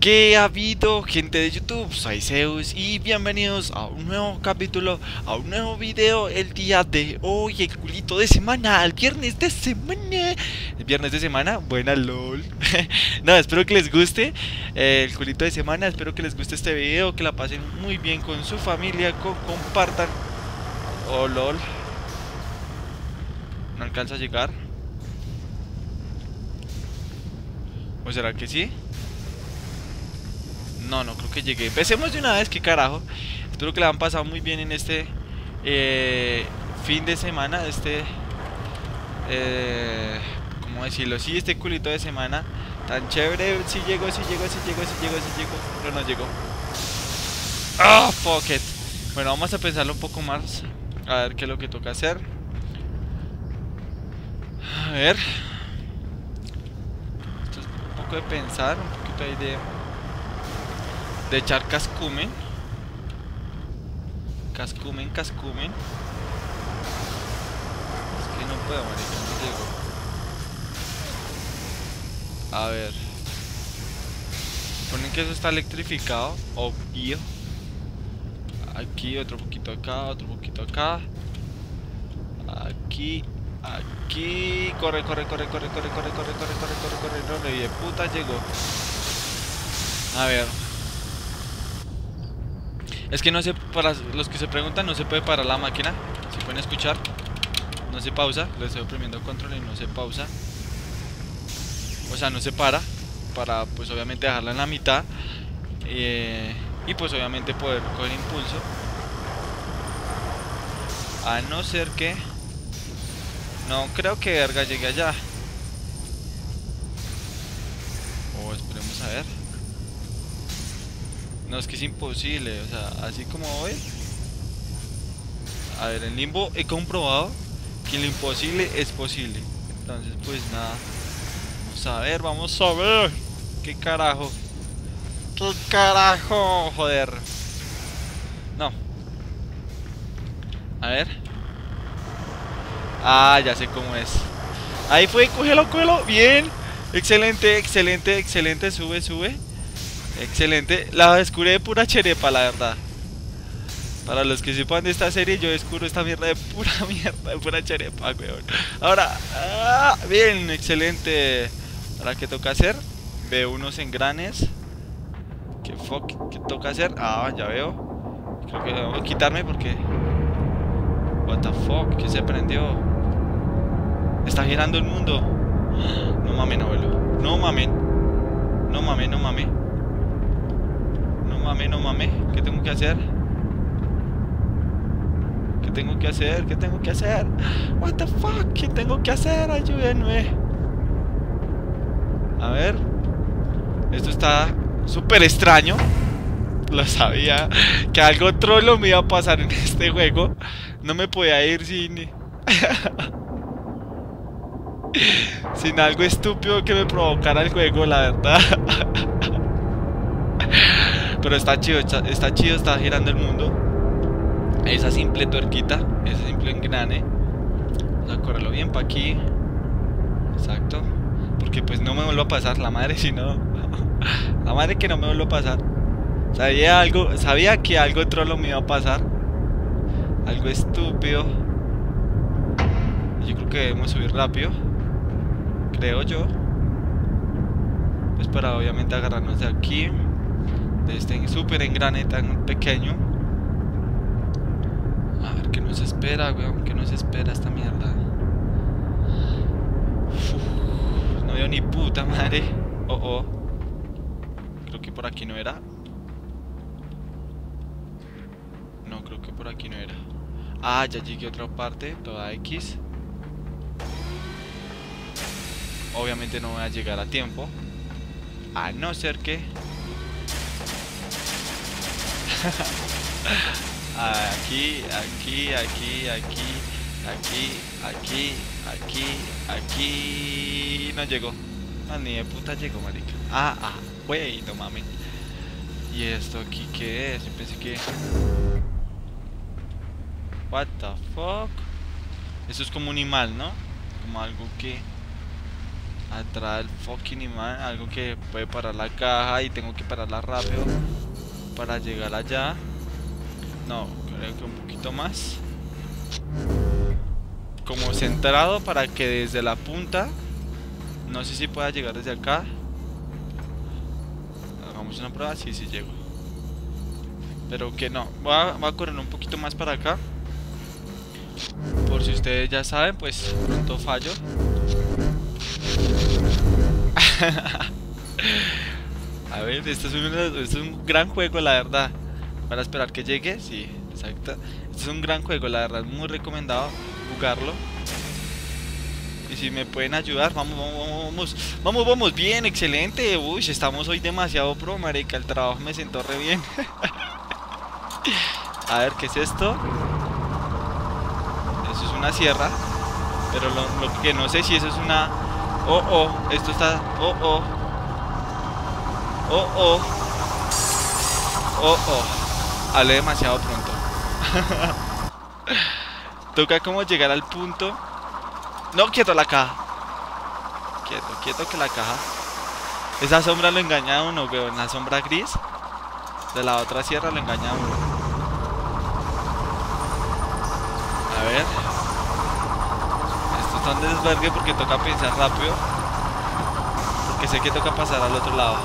¿Qué ha habido, gente de YouTube? Soy Zeus y bienvenidos a un nuevo capítulo, a un nuevo video el día de hoy, el culito de semana, el viernes de semana. ¿El viernes de semana? Buena lol. No, espero que les guste el culito de semana, espero que les guste este video, que la pasen muy bien con su familia, compartan. Oh, lol. No alcanza a llegar. ¿O será que sí? No, no creo que llegué. Empecemos de una vez, qué carajo. Espero que la han pasado muy bien en este fin de semana. ¿Cómo decirlo? Sí, este culito de semana tan chévere. Sí llegó, sí llegó, sí llegó, sí llegó, sí llegó. Pero no llegó. ¡Ah, oh, pocket! Bueno, vamos a pensarlo un poco más. A ver qué es lo que toca hacer. A ver. Esto es un poco de pensar, un poquito ahí de echar cascumen. Cascumen. Es que no puedo, marica, no llego. A ver. Ponen que eso está electrificado. Obvio. Aquí, otro poquito acá, otro poquito acá. Aquí, aquí. Corre. No, de puta llegó. A ver. Es que no sé, para los que se preguntan, no se puede parar la máquina. Si pueden escuchar, no se pausa. Le estoy oprimiendo control y no se pausa. O sea, no se para. Para pues obviamente dejarla en la mitad, y pues obviamente poder coger impulso. A no ser que... No creo que verga llegue allá. O esperemos a ver. No, es que es imposible, o sea, así como hoy. A ver, en Limbo he comprobado que lo imposible es posible. Entonces, pues nada. Vamos a ver. ¿Qué carajo, joder. No. A ver. Ah, ya sé cómo es. Ahí fue, cógelo, bien. Excelente, sube. Excelente, la descubrí de pura cherepa, la verdad. Para los que sepan de esta serie, yo descubro esta mierda, de pura cherepa, weón. Ahora, bien, excelente. Ahora, ¿qué toca hacer? Veo unos engranes. ¿Qué fuck? ¿Qué toca hacer? Ah, ya veo. Creo que debo quitarme porque... What the fuck, ¿qué se prendió? Está girando el mundo. No mamen, abuelo. No mames. ¿Qué tengo que hacer? What the fuck, ¿qué tengo que hacer? Ayúdenme. A ver. Esto está súper extraño. Lo sabía. Que algo trolo me iba a pasar en este juego. No me podía ir sin... sin algo estúpido que me provocara el juego, la verdad. Pero está chido, está girando el mundo. Esa simple tuerquita, ese simple engrane. Vamos a correrlo bien para aquí. Exacto. Porque pues no me vuelvo a pasar, la madre, si no. La madre que no me vuelvo a pasar. Sabía que algo trolo me iba a pasar. Algo estúpido. Yo creo que debemos subir rápido. Creo yo. Pues para obviamente agarrarnos de aquí. De este súper engrane tan pequeño. A ver qué nos espera, weón. ¿Qué nos espera esta mierda? Uf, no veo ni puta madre. Oh. Creo que por aquí no era. No, creo que por aquí no era. Ah, ya llegué a otra parte. Toda X. Obviamente no voy a llegar a tiempo. A no ser que... Aquí. No llegó. No, ni de puta llegó, marica. Wey, no mames. ¿Y esto aquí qué es? Yo pensé que... What the fuck. Eso es como un animal, ¿no? Como algo que... atrás el fucking imán, algo que puede parar la caja y tengo que pararla rápido para llegar allá. No, creo que un poquito más. Como centrado para que desde la punta, no sé si pueda llegar desde acá. Hagamos una prueba, sí, sí llego. Pero que no, voy a correr un poquito más para acá. Por si ustedes ya saben, pues pronto fallo. A ver, esto es un gran juego, la verdad. Para esperar que llegue, sí, exacto. Esto es un gran juego, la verdad, muy recomendado jugarlo. Y si me pueden ayudar, vamos, bien, excelente. Uy, estamos hoy demasiado pro, marica, el trabajo me sentó re bien. A ver, ¿qué es esto? Eso es una sierra, pero lo que no sé si eso es una... Oh, oh, esto está... Oh, oh. Oh, oh. Oh, oh. Hablé demasiado pronto. Toca como llegar al punto... No, quieto la caja. Quieto, quieto que la caja... Esa sombra lo engaña a uno, weón. La sombra gris de la otra sierra lo engaña a uno. A ver, esto es tan desvergue porque toca pensar rápido, porque sé que toca pasar al otro lado,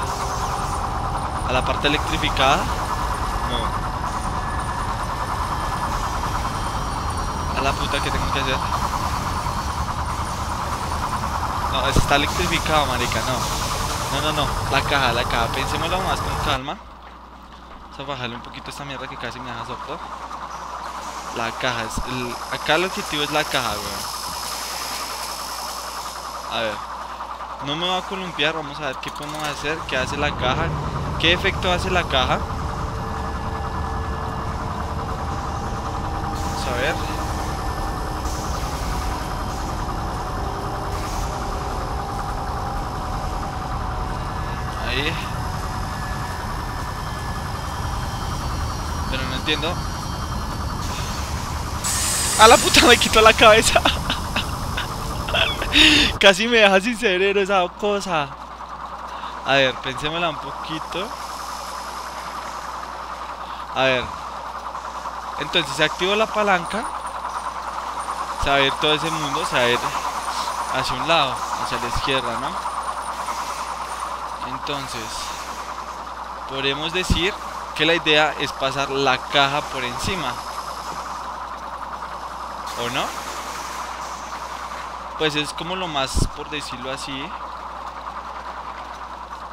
a la parte electrificada, no, a la puta que tengo que hacer. No, eso está electrificado, marica, no, la caja, pensémoslo más con calma. Vamos a bajarle un poquito esta mierda que casi me deja sordo. La caja, acá el objetivo es la caja, weón. A ver, no me va a columpiar, vamos a ver qué podemos hacer, qué hace la caja, qué efecto hace la caja. Vamos a ver. Ahí. Pero no entiendo. A la puta, me quitó la cabeza. Casi me deja sin cerebro esa cosa. A ver, pensémosla un poquito. A ver. Entonces, se activó la palanca. Se va a ir todo ese mundo, se va a ir hacia un lado, hacia la izquierda, ¿no? Entonces, podemos decir que la idea es pasar la caja por encima. ¿O no? Pues es como lo más, por decirlo así,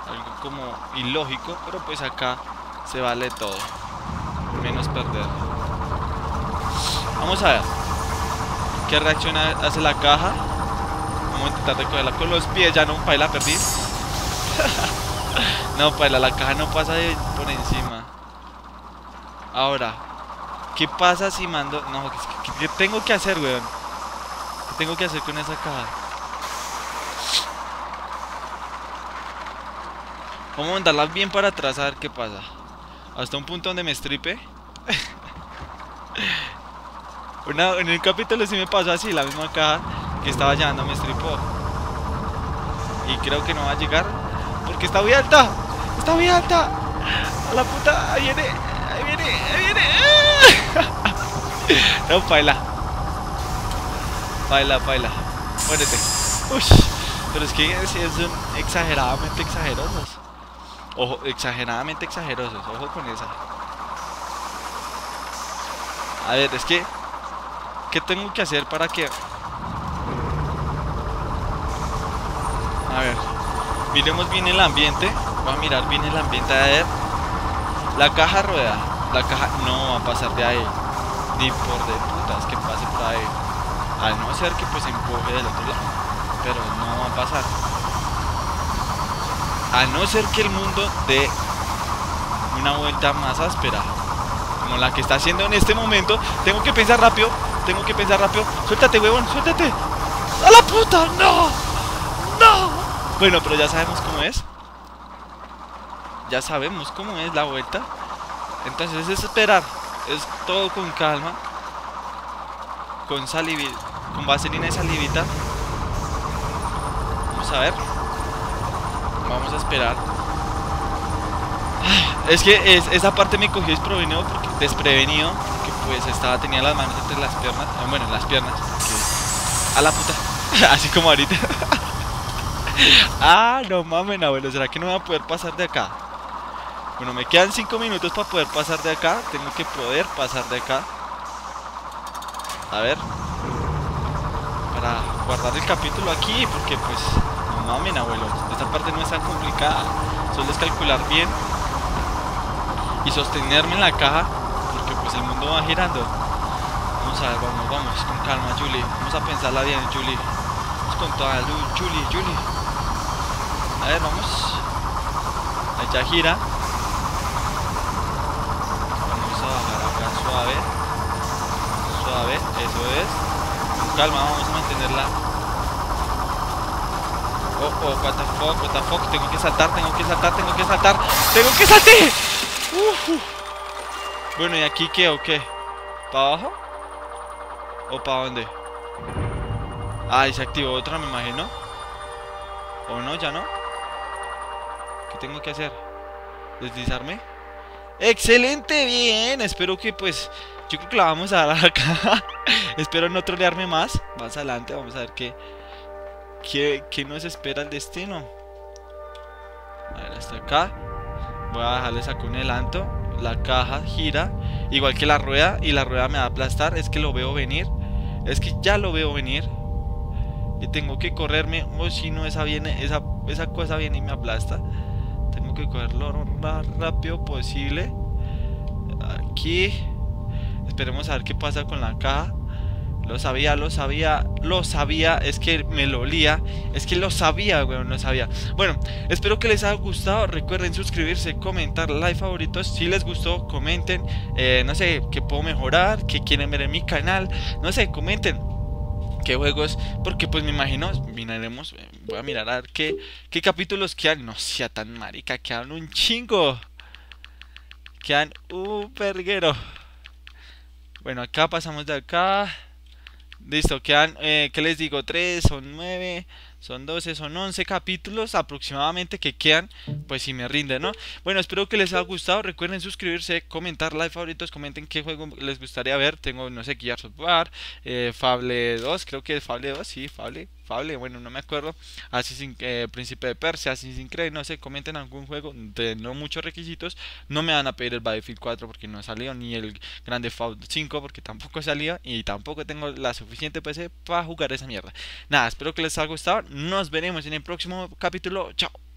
algo como ilógico, pero pues acá se vale todo, menos perder. Vamos a ver qué reacción hace la caja. Vamos a intentar recogerla con los pies, ya no, paila, perdí. No, paila, la caja no pasa por encima. Ahora, ¿qué pasa si mando? No, ¿qué tengo que hacer, weón? ¿Qué tengo que hacer con esa caja? Vamos a mandarla bien para atrás a ver qué pasa. Hasta un punto donde me estripe. En el capítulo sí me pasó así, la misma caja que estaba llevando me estripó. Y creo que no va a llegar porque está muy alta. ¡Está muy alta! ¡A la puta! ¡Ahí viene! ¡Ahí viene! ¡Ahí viene! No, paila. Paila. Muérete. Uy, pero es que son exageradamente exagerosos. Ojo, exageradamente exagerosos. Ojo con esa. A ver, es que... ¿Qué tengo que hacer para que...? A ver. Miremos bien el ambiente. Voy a mirar bien el ambiente. A ver. La caja rueda. La caja no va a pasar de ahí. Ni por de putas que pase por ahí. A no ser que pues empuje del otro lado. Pero no va a pasar. A no ser que el mundo dé una vuelta más áspera. Como la que está haciendo en este momento. Tengo que pensar rápido. Suéltate, huevón, suéltate. ¡A la puta! ¡No! ¡No! Bueno, pero ya sabemos cómo es. Ya sabemos cómo es la vuelta. Entonces es esperar. Es todo con calma, con vaselina y salivita. Vamos a ver. Vamos a esperar. Es que esa parte me cogió desprevenido, porque pues estaba, tenía las manos entre las piernas, bueno, en las piernas. A la puta, así como ahorita. Ah, no mamen, abuelo, ¿será que no me voy a poder pasar de acá? Bueno, me quedan 5 minutos para poder pasar de acá. Tengo que poder pasar de acá. A ver, para guardar el capítulo aquí, porque pues, no mamen, abuelo, esta parte no es tan complicada. Solo es calcular bien y sostenerme en la caja, porque pues el mundo va girando. Vamos a ver, vamos, con calma, Julie. Vamos a pensarla bien, Julie. Vamos con toda la luz, Julie. A ver, vamos. Ahí ya gira. Vamos a bajar acá suave. Suave, eso es. Con calma, vamos a mantenerla. Oh, what the fuck. Tengo que saltar. Bueno, ¿y aquí qué o qué? ¿Para abajo? ¿O para dónde? Ah, y se activó otra, me imagino. ¿O no? ¿Ya no? ¿Qué tengo que hacer? ¿Deslizarme? ¡Excelente! Bien, espero que pues... yo creo que la vamos a dar acá. Espero no trolearme más. Más adelante vamos a ver qué nos espera el destino. A ver, hasta acá. Voy a dejarles acá un adelanto. La caja gira, igual que la rueda, y la rueda me va a aplastar. Es que lo veo venir. Es que ya lo veo venir. Y tengo que correrme, o si no, esa cosa viene y me aplasta. Tengo que correrlo lo más rápido posible. Aquí. Esperemos a ver qué pasa con la caja. Lo sabía, es que me lo olía. Es que lo sabía. Bueno, espero que les haya gustado. Recuerden suscribirse, comentar, like, favoritos. Si les gustó, comenten. No sé, qué puedo mejorar, qué quieren ver en mi canal. No sé, comenten qué juegos, porque pues me imagino miraremos, voy a mirar a ver qué capítulos quedan. No sea tan marica, quedan un chingo. Quedan un perguero. Bueno, acá pasamos de acá. Listo, quedan, ¿qué les digo? 3, son 9, son 12, son 11 capítulos aproximadamente que quedan, pues si me rinden, ¿no? Bueno, espero que les haya gustado, recuerden suscribirse, comentar, like, favoritos, comenten qué juego les gustaría ver. Tengo, no sé, Gears of War, Fable 2, creo que es Fable 2, sí, Fable, bueno, no me acuerdo, Assassin's, Príncipe de Persia, Assassin's Creed, no sé, comenten algún juego de no muchos requisitos. No me van a pedir el Battlefield 4 porque no salió, ni el Grand Theft Auto 5 porque tampoco salió, y tampoco tengo la suficiente PC para jugar esa mierda. Nada, espero que les haya gustado, nos veremos en el próximo capítulo, chao.